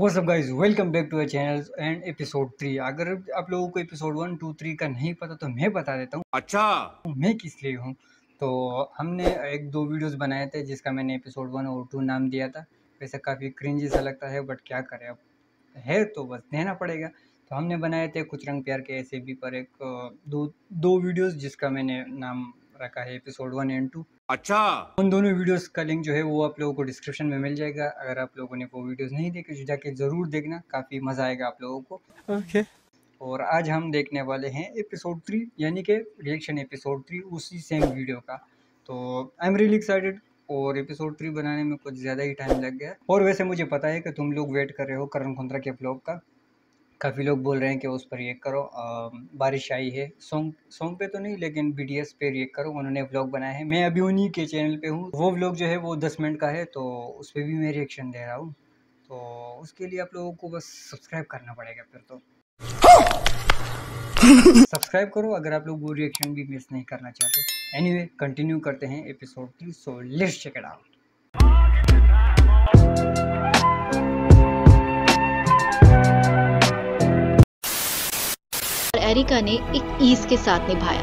What's up guys, welcome back to our channel and episode 3। अगर आप लोगों को एपिसोड 1, 2, 3 का नहीं पता तो मैं बता देता हूँ। अच्छा, मैं किस लिए हूँ। तो हमने 1-2 वीडियोस बनाए थे जिसका मैंने एपिसोड 1 और 2 नाम दिया था। वैसे काफ़ी क्रिंजी सा लगता है, बट क्या करें, अब है तो बस देना पड़ेगा। तो हमने बनाए थे कुछ रंग प्यार के ऐसे भी पर दो वीडियोज़ जिसका मैंने नाम रखा है एपिसोड 1 एंड 2। अच्छा, उन दोनों वीडियोस का लिंक जो है वो आप लोगों को डिस्क्रिप्शन में मिल जाएगा। अगर आप लोगों ने वो वीडियोस नहीं देखे तो जाके जरूर देखना, काफी मजा आएगा आप लोगों को। ओके। और आज हम देखने वाले हैं एपिसोड 3 यानी कि रिएक्शन एपिसोड 3 उसी सेम वीडियो का। तो आई एम रियली एक्साइटेड और एपिसोड 3 बनाने में कुछ ज्यादा ही टाइम लग गया। और वैसे मुझे पता है कि तुम लोग वेट कर रहे हो करण खुंद्रा के ब्लॉग का। काफ़ी लोग बोल रहे हैं कि उस पर रिएक्ट करो, बारिश आई है सॉन्ग पे तो नहीं लेकिन BTS पे रिएक्ट करो, उन्होंने व्लॉग बनाया है। मैं अभी उन्हीं के चैनल पे हूँ, वो व्लॉग जो है वो 10 मिनट का है तो उस पर भी मैं रिएक्शन दे रहा हूँ। तो उसके लिए आप लोगों को बस सब्सक्राइब करना पड़ेगा, फिर तो सब्सक्राइब करो अगर आप लोग वो रिएक्शन भी मिस नहीं करना चाहते। एनीवे, कंटिन्यू करते हैं episode 3। So let's check it out. Erica ने एक ईज के साथ निभाया।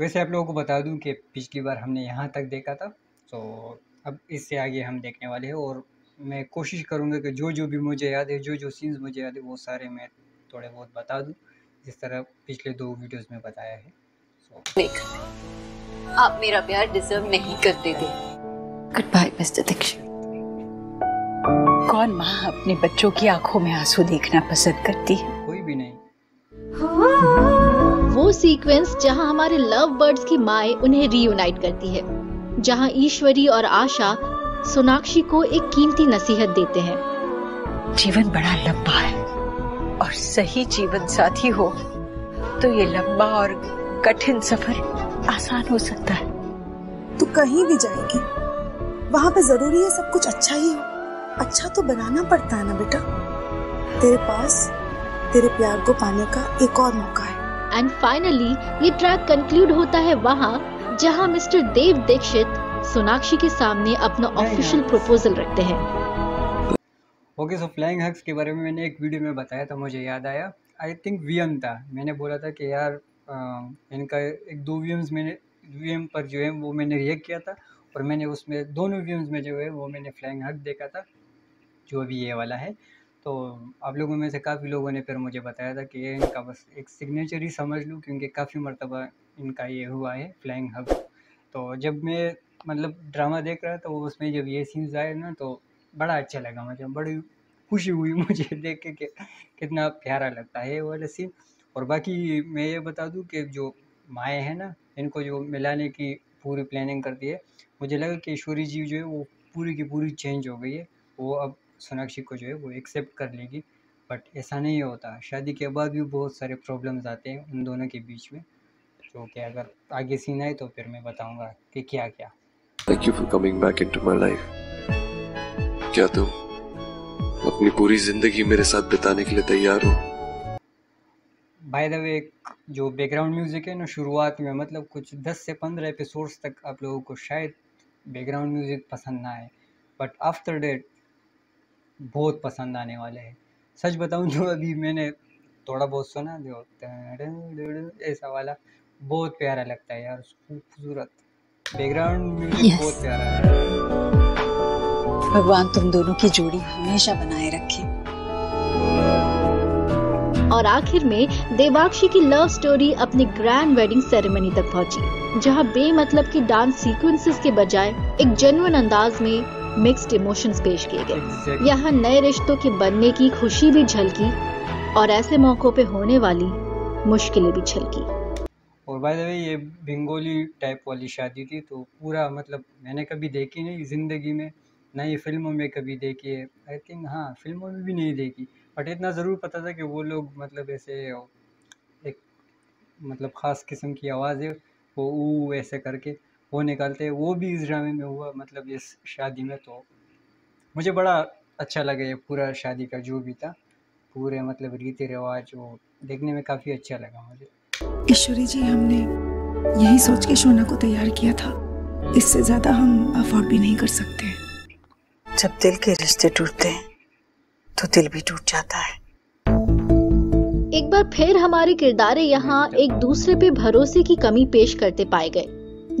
वैसे आप लोगों को बता दूं कि पिछली बार हमने यहाँ तक देखा था, तो अब इससे आगे हम देखने वाले हैं। और मैं कोशिश करूँगा कि जो भी मुझे याद है, जो सीन्स मुझे याद है वो सारे मैं थोड़े बहुत बता दूं, जिस तरह पिछले 2 वीडियोस में बताया है। देख, आप मेरा प्यार डिजर्व नहीं करते थे। Good bye mister Dikshit. कौन माँ अपने बच्चों की आंखों में आंसू देखना पसंद करती है? कोई भी नहीं। वो सीक्वेंस जहाँ हमारे लव बर्ड्स की माए उन्हें रीयूनाइट करती है, जहाँ ईश्वरी और आशा सोनाक्षी को एक कीमती नसीहत देते हैं। जीवन बड़ा लंबा है और सही जीवन साथी हो तो ये लंबा और कठिन सफर आसान हो सकता है। तू कहीं भी जाएगी वहाँ पे जरूरी है सब कुछ अच्छा ही हो। अच्छा तो बनाना पड़ता है ना बेटा। तेरे पास तेरे प्यार को पाने का एक और मौका है। एंड फाइनली ये ट्रैक कंक्लूड होता है वहाँ जहाँ मिस्टर देव दीक्षित सोनाक्षी के सामने अपना ऑफिशियल प्रपोजल रखते हैं। ओके, सो फ्लाइंग हग्स के बारे में मैंने एक वीडियो में बताया था, मुझे याद आया। आई थिंक वीएम था, मैंने बोला था कि यार इनका 1-2 वीएम पर जो है वो मैंने रिएक्ट किया था और मैंने उसमें दोनों वीएम्स में जो है वो मैंने फ्लाइंग हग देखा था जो अभी ये वाला है। तो आप लोगों में से काफ़ी लोगों ने फिर मुझे बताया था कि ये इनका बस एक सिग्नेचर ही समझ लूँ, क्योंकि काफ़ी मरतबा इनका ये हुआ है फ्लाइंग हग। तो जब मैं मतलब ड्रामा देख रहा था, वो उसमें जब ये सीन्स आए ना तो बड़ा अच्छा लगा मुझे, बड़ी खुशी हुई मुझे देख के कितना प्यारा लगता है ये वाला सीन। और बाकी मैं ये बता दूँ कि जो माए हैं ना, इनको जो मिलाने की पूरी प्लानिंग करती है, मुझे लगा कि ईश्वरी जी जो है वो पूरी की पूरी चेंज हो गई है, वो अब सोनाक्षी को जो है वो एक्सेप्ट कर लेगी। बट ऐसा नहीं होता, शादी के बाद भी बहुत सारे प्रॉब्लम्स आते हैं उन दोनों के बीच में, जो कि अगर आगे सीन आए तो फिर मैं बताऊंगा कि क्या क्या। Thank you for coming back into my life. क्या तुम अपनी पूरी जिंदगी मेरे साथ बिताने के लिए तैयार हो? बाय द वे, जो बैकग्राउंड म्यूजिक है ना शुरुआत में, मतलब कुछ 10 से 15 एपिसोड्स तक आप लोगों को शायद बैकग्राउंड म्यूजिक पसंद ना आए, बट आफ्टर डेट बहुत पसंद आने वाले हैं। सच बताऊं जो अभी मैंने थोड़ा बहुत सुना जो ऐसा वाला, बहुत प्यारा लगता है यार, खूबसूरत बैकग्राउंड म्यूजिक। yes, बहुत प्यारा है। भगवान तुम दोनों की जोड़ी हमेशा बनाए रखे। और आखिर में देवाक्षी की लव स्टोरी अपने ग्रैंड वेडिंग सेरेमनी तक पहुंची, जहां बेमतलब की डांस सीक्वेंसेस के बजाय एक जेन्युइन अंदाज में मिक्स्ड इमोशंस पेश किए गए। exactly. यहां नए रिश्तों के बनने की खुशी भी झलकी और ऐसे मौकों पे होने वाली मुश्किलें भी झलकी। और बाय द वे, ये बंगाली टाइप वाली शादी थी, तो पूरा मतलब मैंने कभी देखी नहीं जिंदगी में, ना ये फिल्मों में कभी देखी है। आई थिंक हाँ, फिल्मों में भी नहीं देखी, बट इतना ज़रूर पता था कि वो लोग मतलब ऐसे एक मतलब ख़ास किस्म की आवाज़ें वो ऊ ऐसे करके वो निकालते हैं, वो भी इस ड्रामे में हुआ मतलब इस शादी में। तो मुझे बड़ा अच्छा लगा ये पूरा शादी का जो भी था, पूरे मतलब रीति रिवाज, वो देखने में काफ़ी अच्छा लगा मुझे। ईश्वरी जी, हमने यही सोच के सोना को तैयार किया था, इससे ज़्यादा हम अफोर्ड भी नहीं कर सकते। जब दिल के रिश्ते टूटते हैं तो दिल भी टूट जाता है। एक बार फिर हमारे किरदारे यहाँ एक दूसरे पे भरोसे की कमी पेश करते पाए गए,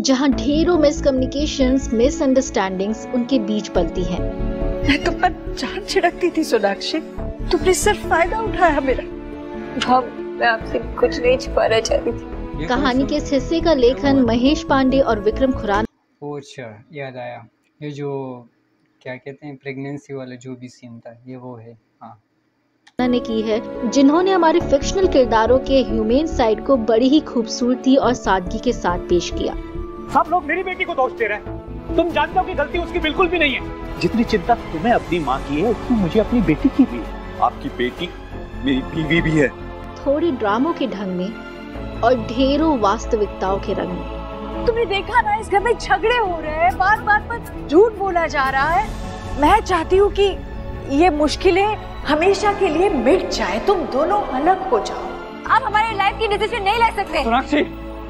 जहाँ ढेरों मिसकम्युनिकेशंस, मिसअंडरस्टैंडिंग्स उनके बीच पलती हैं। मैं तुम पर जान छिड़कती थी सोनाक्षी, तुमने सिर्फ फायदा उठाया मेरा। मैं आपसे कुछ नहीं छिपाना चाहती थी। कहानी के इस हिस्से का लेखन महेश पांडे और विक्रम खुराना। अच्छा याद आया, ये जो क्या कहते हैं प्रेगनेंसी वाला जो भी सीन था ये वो है हाँ। ने की है, जिन्होंने हमारे फिक्शनल किरदारों के ह्यूमन साइड को बड़ी ही खूबसूरती और सादगी के साथ पेश किया। सब लोग मेरी बेटी को दोष दे रहे हैं, तुम जानते हो कि गलती उसकी बिल्कुल भी नहीं है। जितनी चिंता तुम्हें अपनी माँ की है उतनी मुझे अपनी बेटी की भी। आपकी बेटी मेरी बीवी भी है। थोड़ी ड्रामों के ढंग में और ढेरों वास्तविकताओं के रंग में। तुमने देखा ना, इस घर में झगड़े हो रहे हैं, बार बार पर झूठ बोला जा रहा है। मैं चाहती हूँ कि ये मुश्किलें हमेशा के लिए मिट जाए, तुम दोनों अलग हो जाओ। आप हमारे लाइफ की डिसीजन नहीं ले सकते। सोनाक्षी,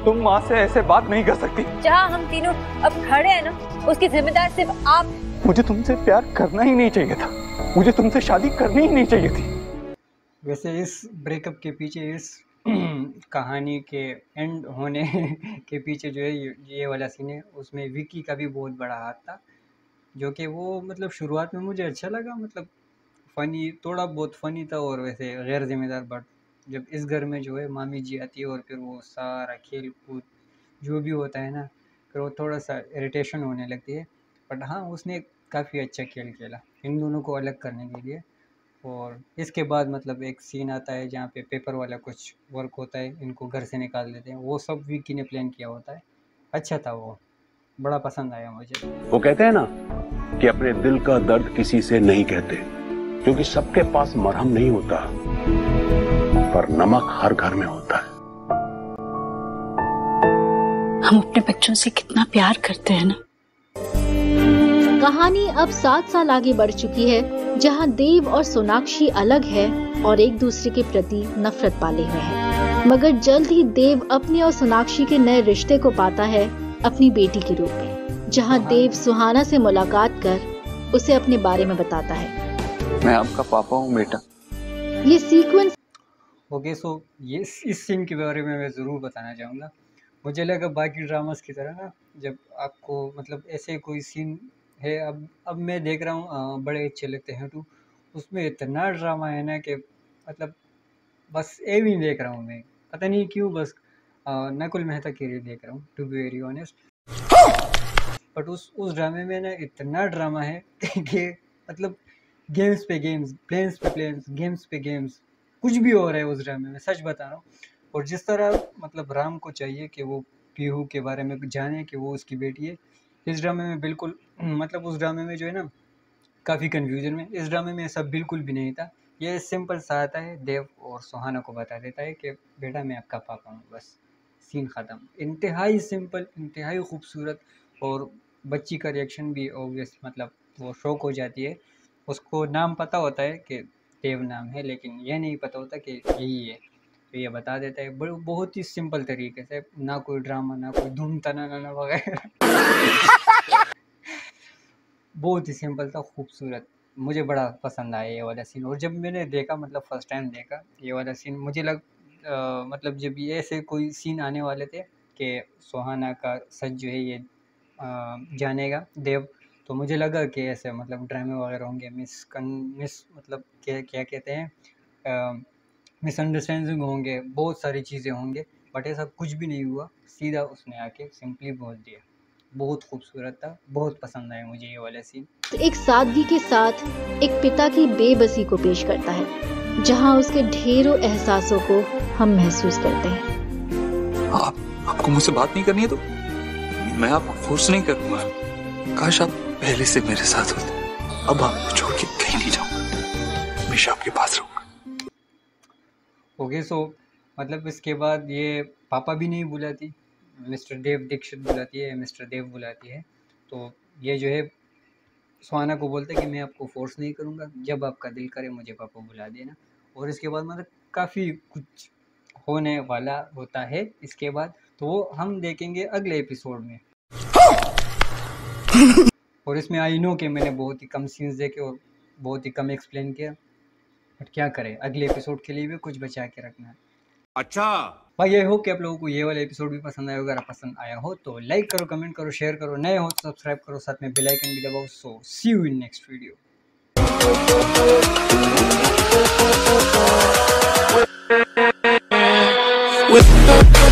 तुम माँ से ऐसे बात नहीं कर सकती। जहाँ हम तीनों अब खड़े हैं ना, उसकी जिम्मेदार सिर्फ आप। मुझे तुमसे प्यार करना ही नहीं चाहिए था, मुझे तुमसे शादी करनी ही नहीं चाहिए थी। वैसे इस ब्रेकअप के पीछे, इस कहानी के एंड होने के पीछे जो है ये वाला सीन है, उसमें विकी का भी बहुत बड़ा हाथ था। जो कि वो मतलब शुरुआत में मुझे अच्छा लगा, मतलब फ़नी, थोड़ा बहुत फ़नी था और वैसे गैर जिम्मेदार। बट जब इस घर में जो है मामी जी आती है और फिर वो सारा खेल कूद जो भी होता है ना, फिर वो थोड़ा सा इरिटेशन होने लगती है। बट हाँ, उसने काफ़ी अच्छा खेल खेला इन दोनों को अलग करने के लिए। और इसके बाद मतलब एक सीन आता है जहाँ पे पेपर वाला कुछ वर्क होता है, इनको घर से निकाल देते हैं। वो सब विकी ने प्लान किया होता है। अच्छा था, वो बड़ा पसंद आया मुझे। वो कहते हैं ना कि अपने दिल का दर्द किसी से नहीं कहते, क्योंकि सबके पास मरहम नहीं होता, पर नमक हर घर में होता है। हम अपने बच्चों से कितना प्यार करते हैं ना। कहानी अब 7 साल आगे बढ़ चुकी है, जहां देव और सोनाक्षी अलग है और एक दूसरे के प्रति नफरत पाले हुए हैं। मगर जल्द ही देव अपने और सोनाक्षी के नए रिश्ते को पाता है अपनी बेटी के रूप में, जहां देव सुहाना से मुलाकात कर उसे अपने बारे में बताता है। मैं आपका पापा हूं बेटा। ये सीक्वेंस ओके, सो ये इस सीन के बारे में मैं ज़रूर बताना चाहूँगा। मुझे लगा बाकी ड्रामास की तरह ना, जब आपको मतलब ऐसे कोई सीन है, अब मैं देख रहा हूँ बड़े अच्छे लगते हैं टू, उसमें इतना ड्रामा है ना कि मतलब बस ए भी देख रहा हूँ मैं, पता नहीं क्यों, बस नकुल मेहता के लिए देख रहा हूँ to be very honest. But उस ड्रामे में ना इतना ड्रामा है कि मतलब गेम्स पे गेम्स, प्लेन्स पे प्लेन्स, गेम्स पे गेम्स, कुछ भी हो रहा है उस ड्रामे में, सच बता रहा हूँ। और जिस तरह मतलब राम को चाहिए कि वो पीहू के बारे में जाने कि वो उसकी बेटी है, इस ड्रामे में बिल्कुल मतलब उस ड्रामे में जो है ना काफ़ी कन्फ्यूजन में, इस ड्रामे में सब बिल्कुल भी नहीं था। ये सिंपल सा आता है, देव और सुहाना को बता देता है कि बेटा मैं आपका पापा हूँ, बस सीन ख़त्म। इंतहाई सिंपल, इंतहाई खूबसूरत। और बच्ची का रिएक्शन भी ऑब्वियस, मतलब वो शौक हो जाती है। उसको नाम पता होता है कि देव नाम है, लेकिन यह नहीं पता होता कि यही है, तो ये बता देता है बहुत ही सिंपल तरीके से, ना कोई ड्रामा, ना कोई धूम तनाना वगैरह। बहुत ही सिंपल था, खूबसूरत। मुझे बड़ा पसंद आया ये वाला सीन। और जब मैंने देखा, मतलब फर्स्ट टाइम देखा ये वाला सीन, मुझे मतलब जब ये ऐसे कोई सीन आने वाले थे कि सुहाना का सच जो है ये जानेगा देव, तो मुझे लगा कि ऐसे मतलब ड्रामे वगैरह होंगे, मिस मतलब क्या कहते हैं मिसअंडरस्टैंडिंग होंगे, बहुत सारी चीज़ें होंगे। बट ऐसा कुछ भी नहीं हुआ, सीधा उसने आके सिंपली बोल दिया। बहुत खूबसूरत था, बहुत पसंद आया मुझे ये वाला सीन। तो एक सादगी के साथ एक पिता की बेबसी को पेश करता है, जहाँ उसके ढेरों एहसासों को हम महसूस करते हैं। आपको मुझसे बात नहीं करनी है तो मैं आपको फोर्स नहीं करूँगा। काश आप पहले से मेरे साथ होते। अब आपको छोड़ के कहीं नहीं जाऊँगा, हमेशा आपके पास रहूँगा। ओके, सो मतलब इसके बाद ये पापा भी नहीं बुलाती, मिस्टर देव दीक्षित बुलाती है, मिस्टर देव बुलाती है। तो ये जो है सुहाना को बोलते है कि मैं आपको फोर्स नहीं करूँगा, जब आपका दिल करे मुझे पापा बुला देना। और इसके बाद मतलब काफ़ी कुछ होने वाला होता है इसके बाद, तो वो हम देखेंगे अगले एपिसोड में। और इसमें आई नो कि मैंने बहुत ही कम सीन्स देखे और बहुत ही कम एक्सप्लेन किया, बट क्या करें, अगले एपिसोड के लिए भी कुछ बचा के रखना है। अच्छा भाई, ये हो कि आप लोगों को ये वाला एपिसोड भी पसंद आया होगा। अगर पसंद आया हो तो लाइक करो, कमेंट करो, शेयर करो, नए हो तो सब्सक्राइब करो, साथ में बेल आइकन भी दबाओ। So see you in next video.